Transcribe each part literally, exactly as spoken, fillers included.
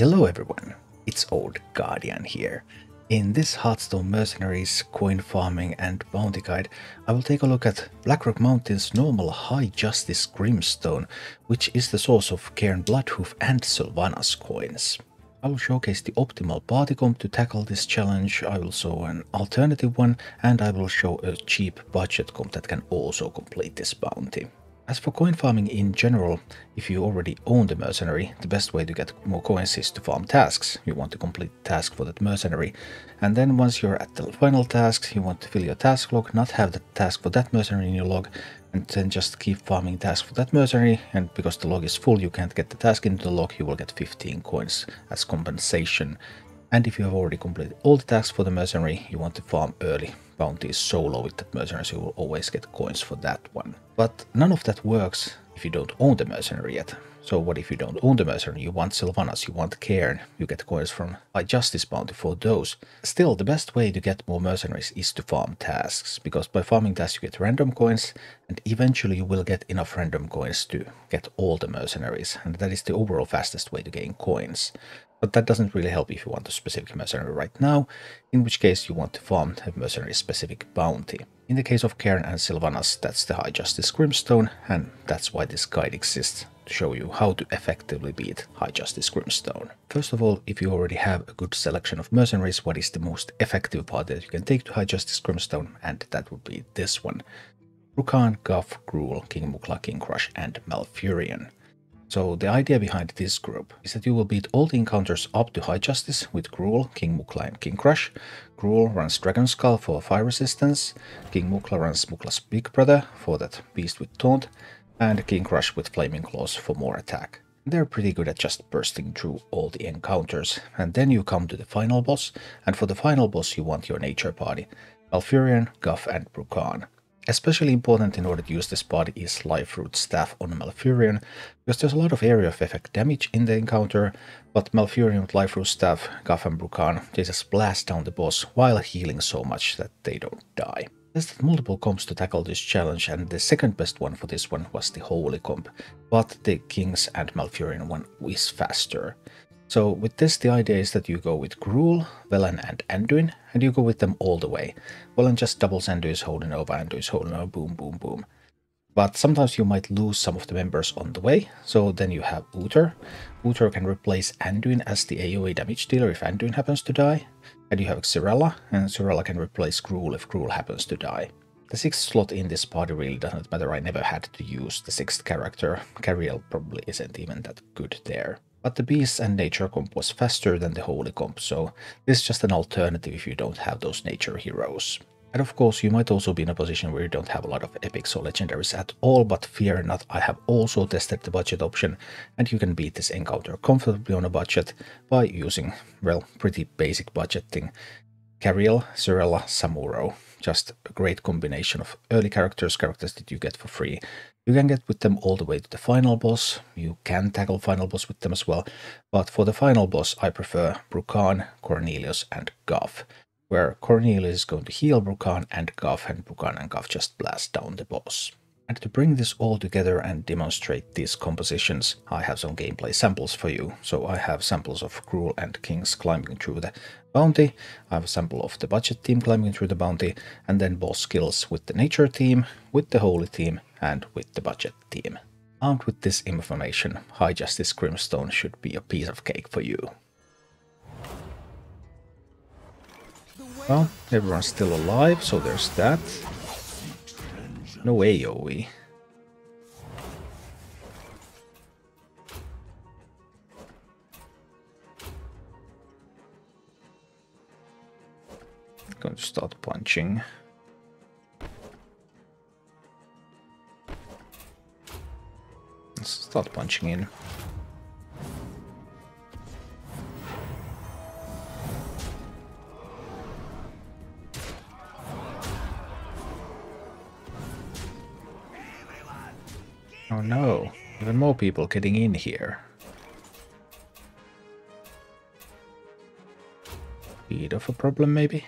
Hello everyone, it's Old Guardian here. In this Hearthstone Mercenaries, Coin Farming and Bounty Guide, I will take a look at Blackrock Mountain's normal High Justice Grimstone, which is the source of Cairne Bloodhoof and Sylvanas coins. I will showcase the optimal party comp to tackle this challenge, I will show an alternative one, and I will show a cheap budget comp that can also complete this bounty. As for coin farming in general, if you already own the mercenary, the best way to get more coins is to farm tasks. You want to complete the task for that mercenary, and then once you're at the final task, you want to fill your task log, not have the task for that mercenary in your log, and then just keep farming tasks for that mercenary, and because the log is full, you can't get the task into the log, you will get fifteen coins as compensation. And if you have already completed all the tasks for the mercenary, you want to farm early. Bounty is so low with that mercenary, so you will always get coins for that one. But none of that works if you don't own the mercenary yet. So what if you don't own the mercenary? You want Sylvanas, you want Cairne, you get coins from High Justice bounty for those. Still, the best way to get more mercenaries is to farm tasks, because by farming tasks you get random coins, and eventually you will get enough random coins to get all the mercenaries, and that is the overall fastest way to gain coins. But that doesn't really help if you want a specific mercenary right now, in which case you want to farm a mercenary-specific bounty. In the case of Cairne and Sylvanas, that's the High Justice Grimstone, and that's why this guide exists, to show you how to effectively beat High Justice Grimstone. First of all, if you already have a good selection of mercenaries, what is the most effective party that you can take to High Justice Grimstone? And that would be this one. Rukan, Guff, Gruul, King Mukla, King Krush, and Malfurion. So the idea behind this group is that you will beat all the encounters up to High Justice with Gruul, King Mukla and King Krush. Gruul runs Dragonskull for fire resistance, King Mukla runs Mukla's Big Brother for that beast with taunt, and King Krush with Flaming Claws for more attack. They're pretty good at just bursting through all the encounters, and then you come to the final boss, and for the final boss you want your nature party, Malfurion, Guff and Bru'kan. Especially important in order to use this party is Life Root Staff on Malfurion, because there's a lot of area of effect damage in the encounter, but Malfurion with Life Root Staff, Guff and Bru'kan, they just blast down the boss while healing so much that they don't die. Tested multiple comps to tackle this challenge, and the second best one for this one was the Holy comp, but the Kings and Malfurion one is faster. So with this, the idea is that you go with Gruul, Velen and Anduin, and you go with them all the way. Velen just doubles Anduin's holding over, Anduin's holding over, boom, boom, boom. But sometimes you might lose some of the members on the way, so then you have Uther. Uther can replace Anduin as the A O E damage dealer if Anduin happens to die. And you have Xyrella, and Xyrella can replace Gruul if Gruul happens to die. The sixth slot in this party really doesn't matter, I never had to use the sixth character. Cariel probably isn't even that good there. But the Beast and Nature comp was faster than the Holy comp, so this is just an alternative if you don't have those nature heroes. And of course, you might also be in a position where you don't have a lot of epics or legendaries at all, but fear not, I have also tested the budget option, and you can beat this encounter comfortably on a budget by using, well, pretty basic budgeting. Cariel, Xyrella, Samuro. Just a great combination of early characters, characters that you get for free. You can get with them all the way to the final boss. You can tackle final boss with them as well. But for the final boss, I prefer Bru'kan, Cornelius and Guff, where Cornelius is going to heal Bru'kan and Guff, and Bru'kan and Guff just blast down the boss. And to bring this all together and demonstrate these compositions, I have some gameplay samples for you. So I have samples of Gruul and Kings climbing through the bounty, I have a sample of the budget team climbing through the bounty, and then boss skills with the nature team, with the holy team, and with the budget team. Armed with this information, High Justice Grimstone should be a piece of cake for you. Well, everyone's still alive, so there's that. No A O E. I'm going to start punching. Let's start punching in. Oh no, even more people getting in here. Bit of a problem, maybe?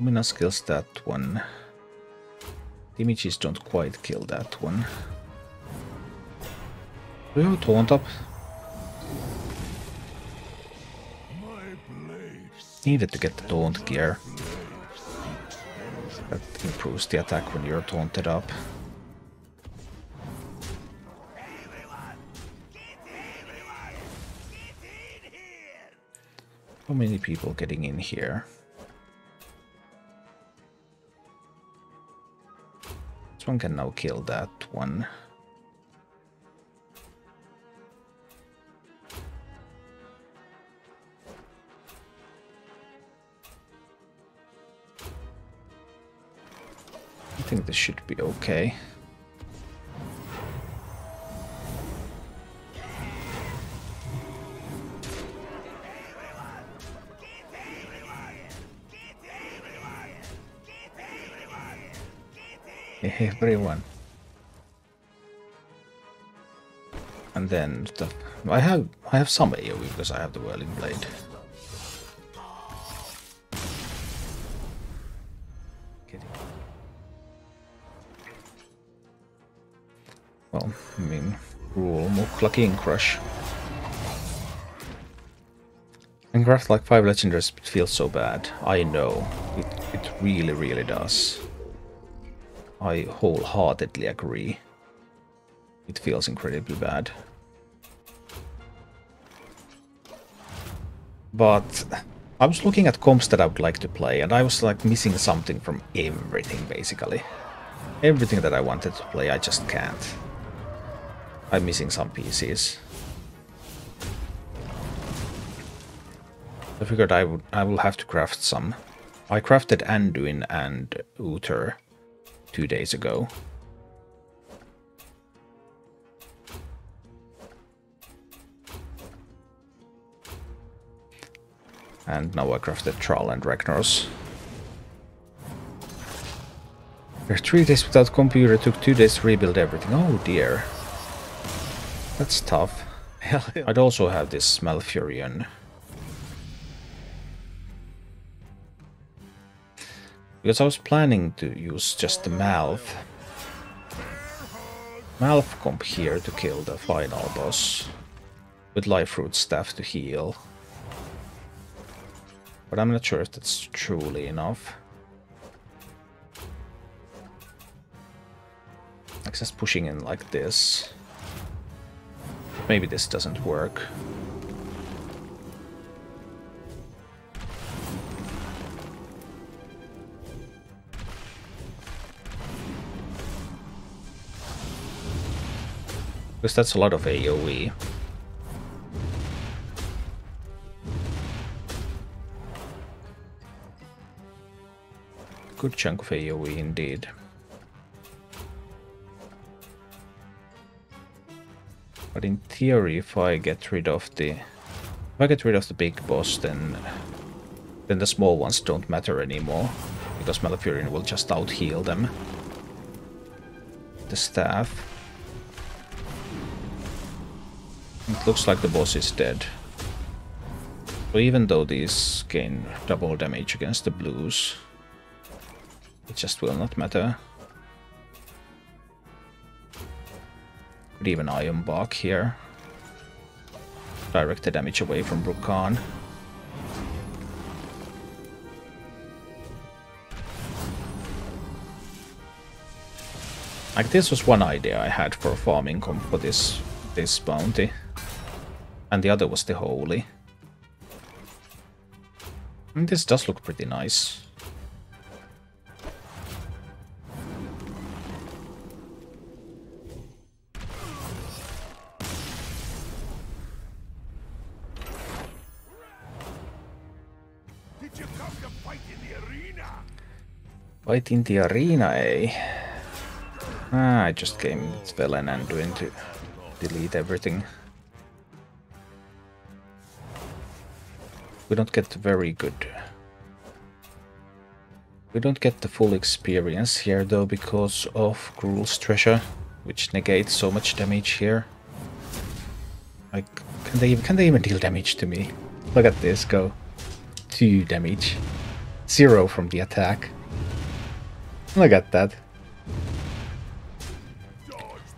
Luminous kills that one. Damages don't quite kill that one. Do we have a taunt up? Needed to get the Taunt gear. That improves the attack when you're taunted up. How many people getting in here? This one can now kill that one. I think this should be okay. Everyone. And then the, I have I have some A O E because I have the whirling blade. Kidding. Well, I mean, Gruul, Mukla, King Krush. And craft like five legendaries feels so bad. I know. It it really, really does. I wholeheartedly agree. It feels incredibly bad. But I was looking at comps that I would like to play, and I was like missing something from everything, basically. Everything that I wanted to play, I just can't. I'm missing some pieces. I figured I would, I will have to craft some. I crafted Anduin and Uther two days ago. And now I crafted Thrall and Ragnaros. We're three days without computer, took two days to rebuild everything. Oh dear. That's tough. Hell yeah. I'd also have this Malfurion. Because I was planning to use just the Malf. Malf comp here to kill the final boss. With Life Root Staff to heal. But I'm not sure if that's truly enough. Like just pushing in like this. Maybe this doesn't work. Because that's a lot of A O E. Good chunk of A O E indeed. But in theory, if I get rid of the, if I get rid of the big boss, then then the small ones don't matter anymore, because Malfurion will just out heal them. The staff. It looks like the boss is dead. So even though these gain double damage against the blues, it just will not matter. Could even Ironbark here. Direct the damage away from Bru'kan. Like this was one idea I had for farming comp for this this bounty. And the other was the holy. And this does look pretty nice. Did you come to fight in the arena? Fight in the arena, eh? Ah, I just came with Velen and Anduin to delete everything. We don't get very good. We don't get the full experience here though because of Gruul's treasure, which negates so much damage here. Like, can they even, can they even deal damage to me? Look at this go. Two damage, zero from the attack. Look at that.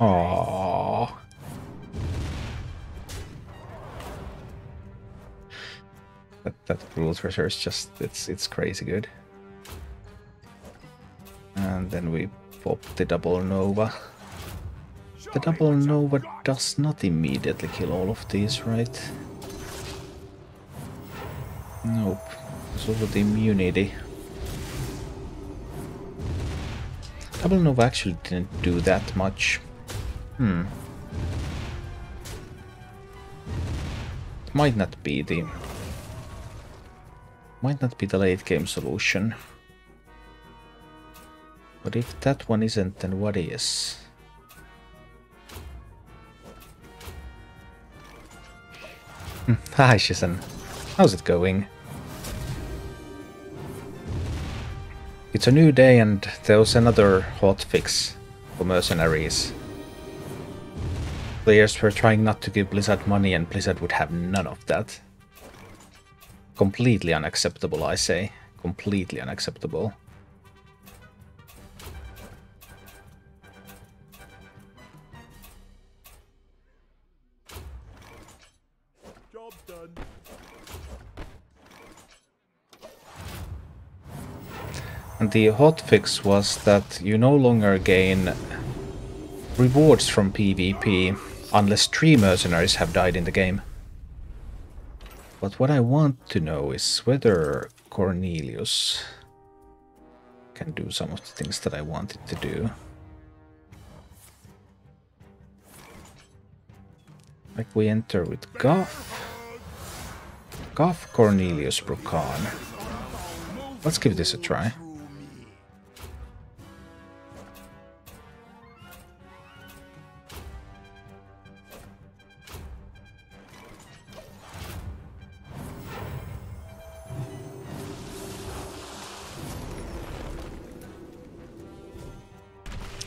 Aww. That that Gruul treasure is just it's it's crazy good. And then we pop the double Nova. The double Nova does not immediately kill all of these, right? Nope. So with the immunity. Double Nova actually didn't do that much. Hmm. It might not be the might not be the late game solution. But if that one isn't, then what is? Hi Shizen, how's it going? It's a new day and there's another hotfix for mercenaries. Players were trying not to give Blizzard money and Blizzard would have none of that. Completely unacceptable, I say. Completely unacceptable. And the hotfix was that you no longer gain rewards from PvP unless three mercenaries have died in the game. But what I want to know is whether Cornelius can do some of the things that I want it to do. Like we enter with Guff. Guff, Cornelius, Bru'kan. Let's give this a try.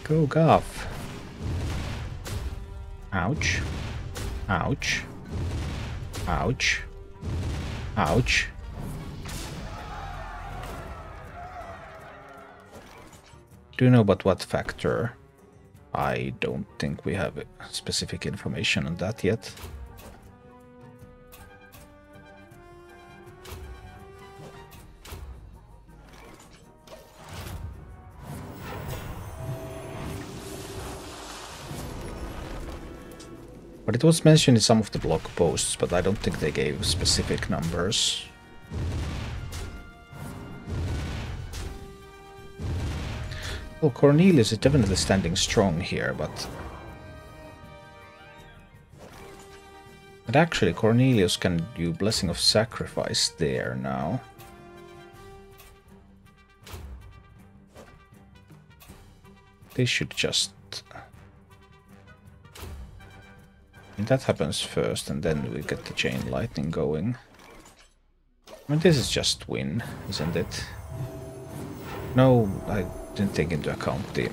Go Guff. Ouch. Ouch. Ouch. Ouch. Do you know about what factor? I don't think we have specific information on that yet. But it was mentioned in some of the blog posts, but I don't think they gave specific numbers. Well, Cornelius is definitely standing strong here, but... But actually, Cornelius can do Blessing of Sacrifice there now. They should just... And that happens first, and then we get the Chain Lightning going. I mean, this is just win, isn't it? No, I didn't take into account the,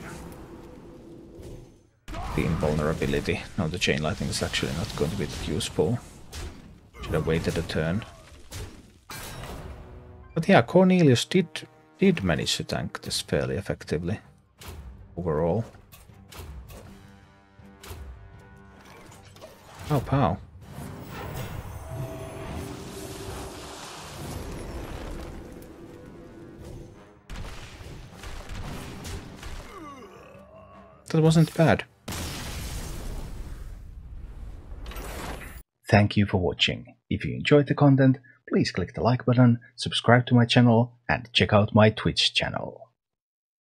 the invulnerability. No, the Chain Lightning is actually not going to be that useful. Should have waited a turn. But yeah, Cornelius did, did manage to tank this fairly effectively overall. Oh, pow. That wasn't bad. Thank you for watching. If you enjoyed the content, please click the like button, subscribe to my channel, and check out my Twitch channel.